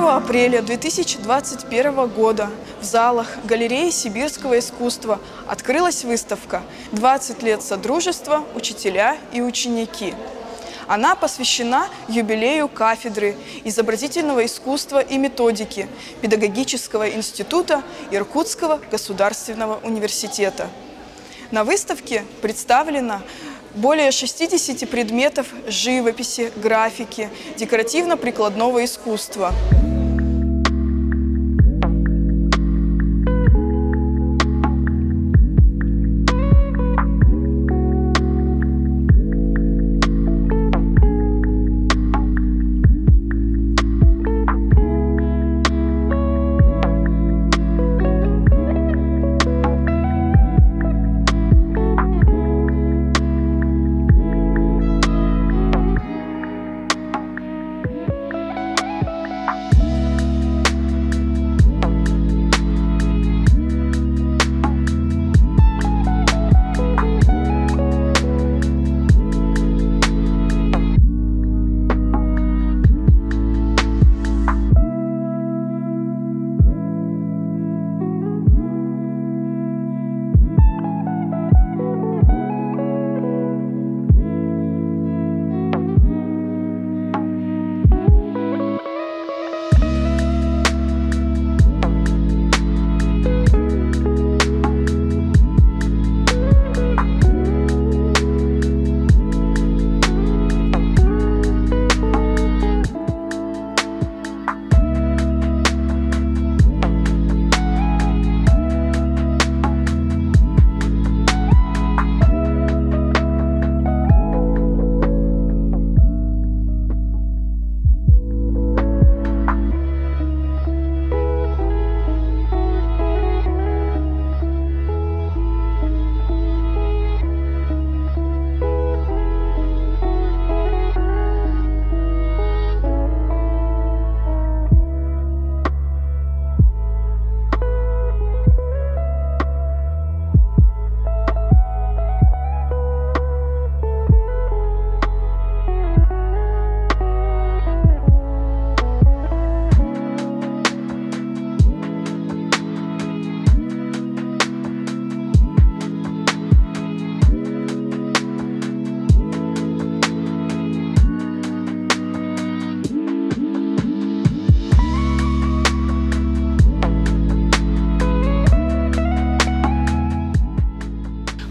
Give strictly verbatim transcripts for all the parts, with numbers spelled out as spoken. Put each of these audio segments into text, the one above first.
первого апреля две тысячи двадцать первого года в залах Галереи Сибирского искусства открылась выставка «двадцать лет содружества. Учителя и ученики». Она посвящена юбилею кафедры изобразительного искусства и методики Педагогического института Иркутского государственного университета. На выставке представлено более шестидесяти предметов живописи, графики, декоративно-прикладного искусства.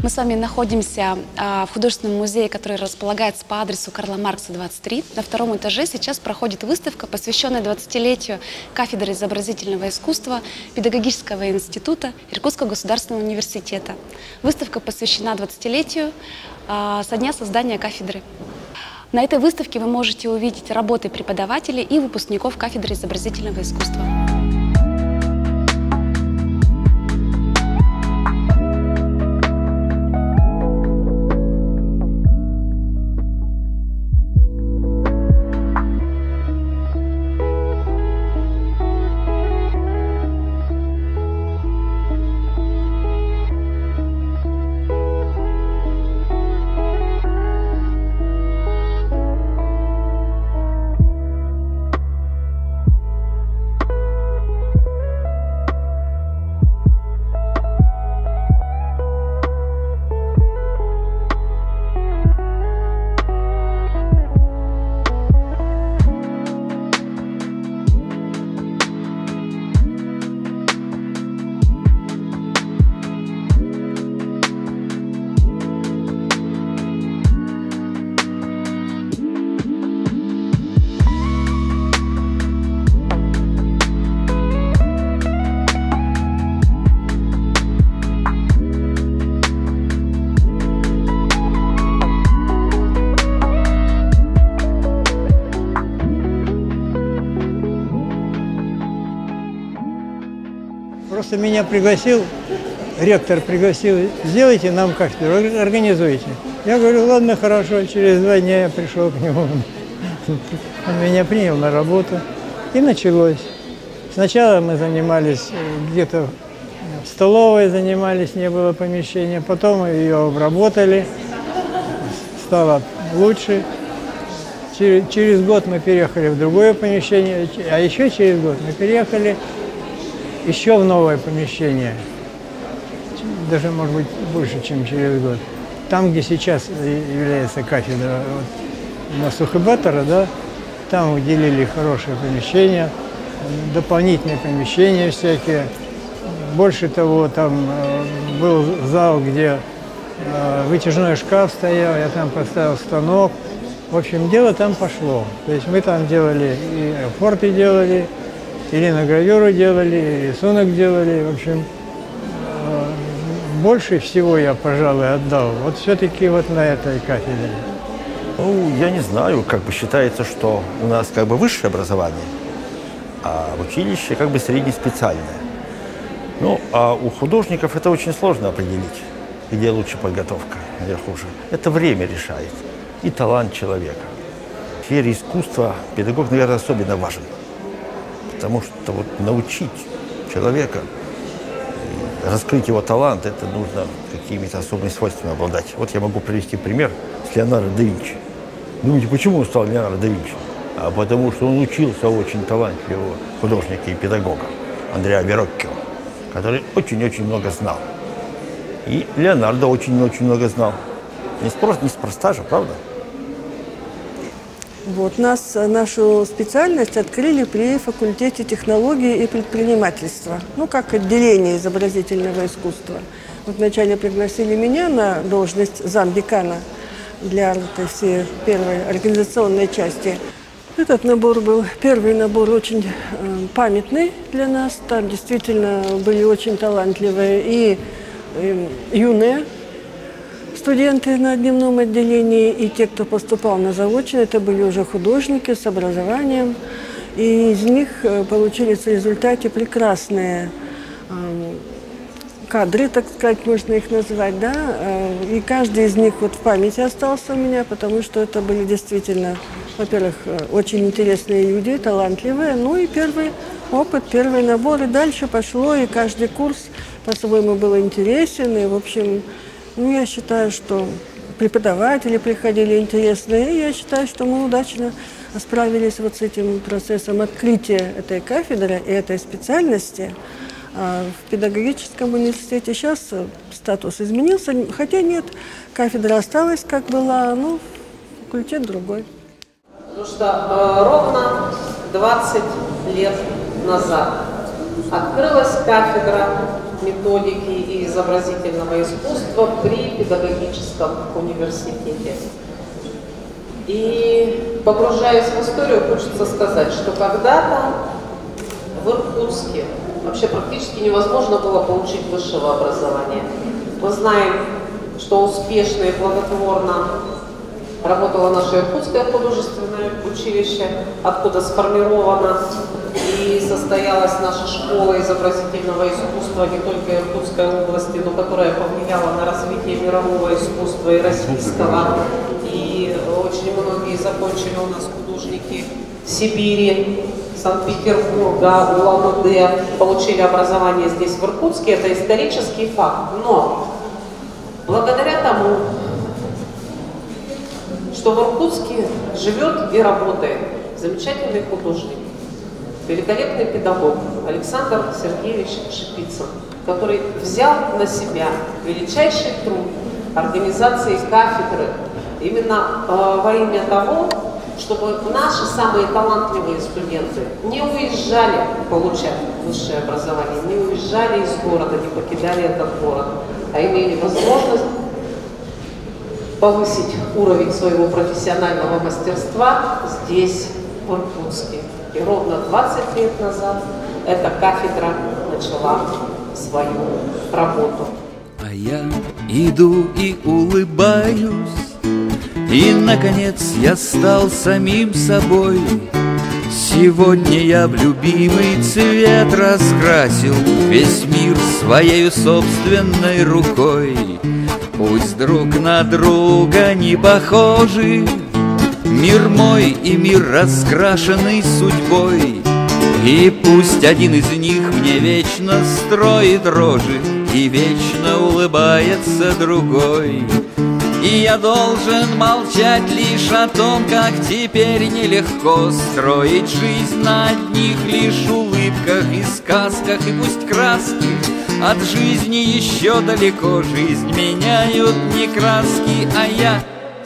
Мы с вами находимся в художественном музее, который располагается по адресу Карла Маркса, двадцать три. На втором этаже сейчас проходит выставка, посвященная двадцатилетию кафедры изобразительного искусства Педагогического института Иркутского государственного университета. Выставка посвящена двадцатилетию со дня создания кафедры. На этой выставке вы можете увидеть работы преподавателей и выпускников кафедры изобразительного искусства. Меня пригласил, ректор пригласил, сделайте нам кафедру, организуйте. Я говорю, ладно, хорошо, через два дня я пришел к нему. Он меня принял на работу. И началось. Сначала мы занимались где-то в столовой, занимались, не было помещения. Потом ее обработали, стало лучше. Через год мы переехали в другое помещение, а еще через год мы переехали еще в новое помещение, даже, может быть, больше, чем через год. Там, где сейчас является кафедра, вот, на Сухебатора, да, там уделили хорошее помещение, дополнительные помещения всякие. Больше того, там был зал, где вытяжной шкаф стоял, я там поставил станок. В общем, дело там пошло. То есть мы там делали и форты делали, и линогравюру делали, и рисунок делали. В общем, больше всего я, пожалуй, отдал. Вот все-таки вот на этой кафедре. Ну, я не знаю, как бы считается, что у нас как бы высшее образование, а в училище как бы среднеспециальное. Ну, а у художников это очень сложно определить, где лучше подготовка, где хуже. Это время решает. И талант человека. В сфере искусства педагог, наверное, особенно важен, потому что вот научить человека, раскрыть его талант, это нужно какими-то особыми свойствами обладать. Вот я могу привести пример с Леонардо да Винчи. Думаете, почему он стал Леонардо да Винчи? А потому что он учился очень талантливого художника и педагога Андреа Вероккио, который очень-очень много знал. И Леонардо очень-очень много знал. Неспроста же, правда? Вот, нас, нашу специальность открыли при факультете технологии и предпринимательства, ну, как отделение изобразительного искусства. Вот вначале пригласили меня на должность замдекана для всей первой организационной части. Этот набор был, первый набор очень памятный для нас. Там действительно были очень талантливые и, и юные студенты на дневном отделении, и те, кто поступал на заочное, это были уже художники с образованием. И из них получились в результате прекрасные кадры, так сказать, можно их назвать, да. И каждый из них вот в памяти остался у меня, потому что это были действительно, во-первых, очень интересные люди, талантливые, ну и первый опыт, первый набор. И дальше пошло, и каждый курс по-своему был интересен, и, в общем, ну, я считаю, что преподаватели приходили интересные, и я считаю, что мы удачно справились вот с этим процессом открытия этой кафедры и этой специальности в педагогическом университете. Сейчас статус изменился, хотя нет, кафедра осталась, как была, но факультет другой. Потому что ровно двадцать лет назад открылась кафедра методики и изобразительного искусства при педагогическом университете. И, погружаясь в историю, хочется сказать, что когда-то в Иркутске вообще практически невозможно было получить высшего образования. Мы знаем, что успешно и благотворно работало наше Иркутское художественное училище, откуда сформировано и состоялась наша школа изобразительного искусства не только Иркутской области, но которая повлияла на развитие мирового искусства и российского. И очень многие закончили у нас художники Сибири, Санкт-Петербурга, Улан-Удэ, получили образование здесь, в Иркутске. Это исторический факт. Но благодаря тому, что в Иркутске живет и работает замечательный художник, великолепный педагог Александр Сергеевич Шипицын, который взял на себя величайший труд организации кафедры именно э, во имя того, чтобы наши самые талантливые студенты не уезжали получать высшее образование, не уезжали из города, не покидали этот город, а имели возможность повысить уровень своего профессионального мастерства здесь, в Иркутске. И ровно двадцать лет назад эта кафедра начала свою работу. А я иду и улыбаюсь, и, наконец, я стал самим собой. Сегодня я в любимый цвет раскрасил весь мир своей собственной рукой. Пусть друг на друга не похожи, мир мой и мир, раскрашенный судьбой. И пусть один из них мне вечно строит рожи и вечно улыбается другой. И я должен молчать лишь о том, как теперь нелегко строить жизнь на одних лишь улыбках и сказках. И пусть краски от жизни еще далеко, жизнь меняют не краски, а я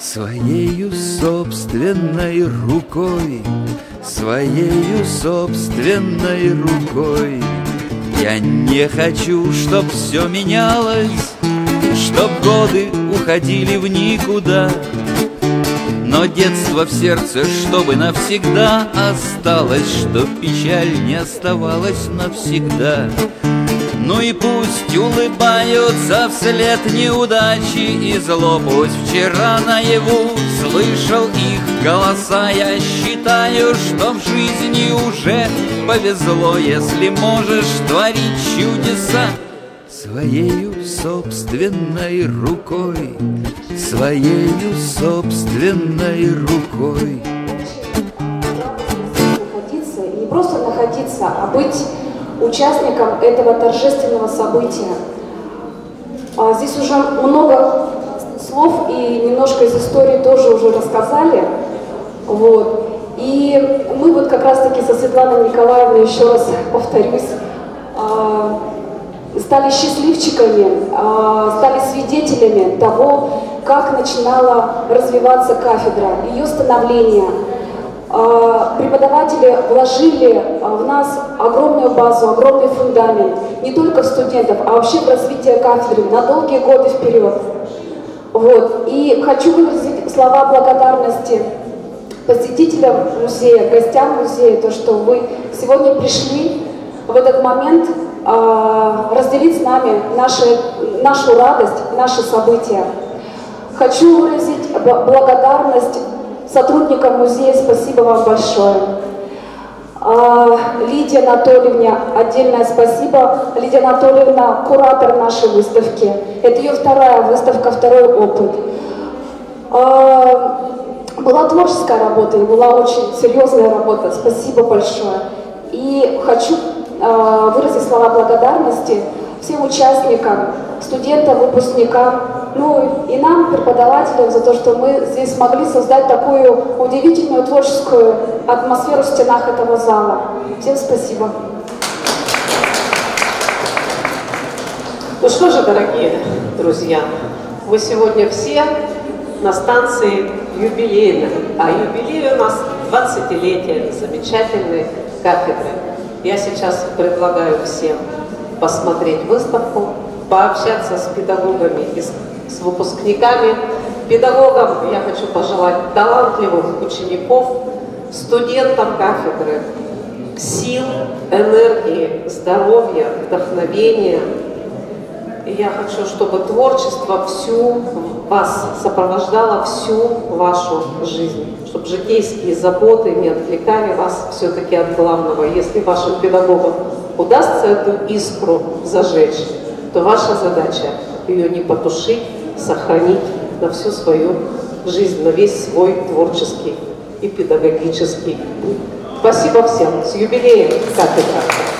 своею собственной рукой, своею собственной рукой. Я не хочу, чтоб все менялось, чтоб годы уходили в никуда, но детство в сердце, чтобы навсегда осталось, чтоб печаль не оставалась навсегда. Ну и пусть улыбаются вслед неудачи и зло, пусть вчера наяву слышал их голоса. Я считаю, что в жизни уже повезло, если можешь творить чудеса. Своею собственной рукой, своею собственной рукой. Находиться, не просто находиться, а быть участником этого торжественного события. А здесь уже много слов и немножко из истории тоже уже рассказали. Вот. И мы вот как раз-таки со Светланой Николаевной, еще раз повторюсь, стали счастливчиками, стали свидетелями того, как начинала развиваться кафедра, ее становление. Преподаватели вложили в нас огромную базу, огромный фундамент, не только в студентов, а вообще в развитие кафедры на долгие годы вперед. Вот. И хочу выразить слова благодарности посетителям музея, гостям музея, то, что вы сегодня пришли в этот момент разделить с нами наши, нашу радость, наши события. Хочу выразить благодарность сотрудникам музея, спасибо вам большое. Лидии Анатольевне отдельное спасибо. Лидия Анатольевна – куратор нашей выставки. Это ее вторая выставка, второй опыт. Была творческая работа и была очень серьезная работа. Спасибо большое. И хочу выразить слова благодарности всем участникам, студентам, выпускникам, ну и нам, преподавателям, за то, что мы здесь смогли создать такую удивительную творческую атмосферу в стенах этого зала. Всем спасибо. Ну что же, дорогие друзья, мы сегодня все на станции юбилейной, а юбилей у нас двадцатилетие замечательной кафедры. Я сейчас предлагаю всем посмотреть выставку, пообщаться с педагогами и с выпускниками. Педагогам я хочу пожелать талантливых учеников, студентам кафедры, сил, энергии, здоровья, вдохновения. И я хочу, чтобы творчество всю вас сопровождало всю вашу жизнь, чтобы житейские заботы не отвлекали вас все-таки от главного. Если вашим педагогам удастся эту искру зажечь, то ваша задача ее не потушить, сохранить на всю свою жизнь, на весь свой творческий и педагогический путь. Спасибо всем. С юбилеем, кафедра!